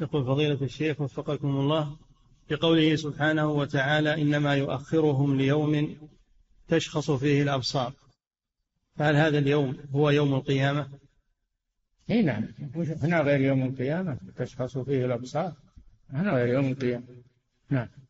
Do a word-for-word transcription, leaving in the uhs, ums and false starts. يقول فضيلة الشيخ وفقكم الله، في قوله سبحانه وتعالى إنما يؤخرهم ليوم تشخص فيه الأبصار، فهل هذا اليوم هو يوم القيامة؟ اي نعم، هنا غير يوم القيامة تشخص فيه الأبصار، هنا غير يوم القيامة. نعم.